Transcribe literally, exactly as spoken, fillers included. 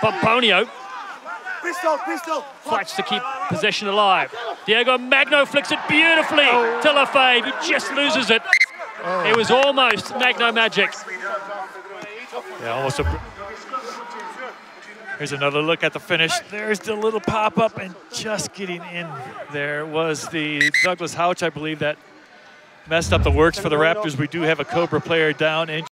Pomponio. Pistol, pistol. Fights to keep possession alive. Diego Magno flicks it beautifully. Oh. Telefave, who just loses it. Oh. It was almost Magno magic. Yeah, almost a... Here's another look at the finish. There's the little pop-up, and just getting in there was the Douglas Houch, I believe, that messed up the works for the Raptors. We do have a Cobra player down in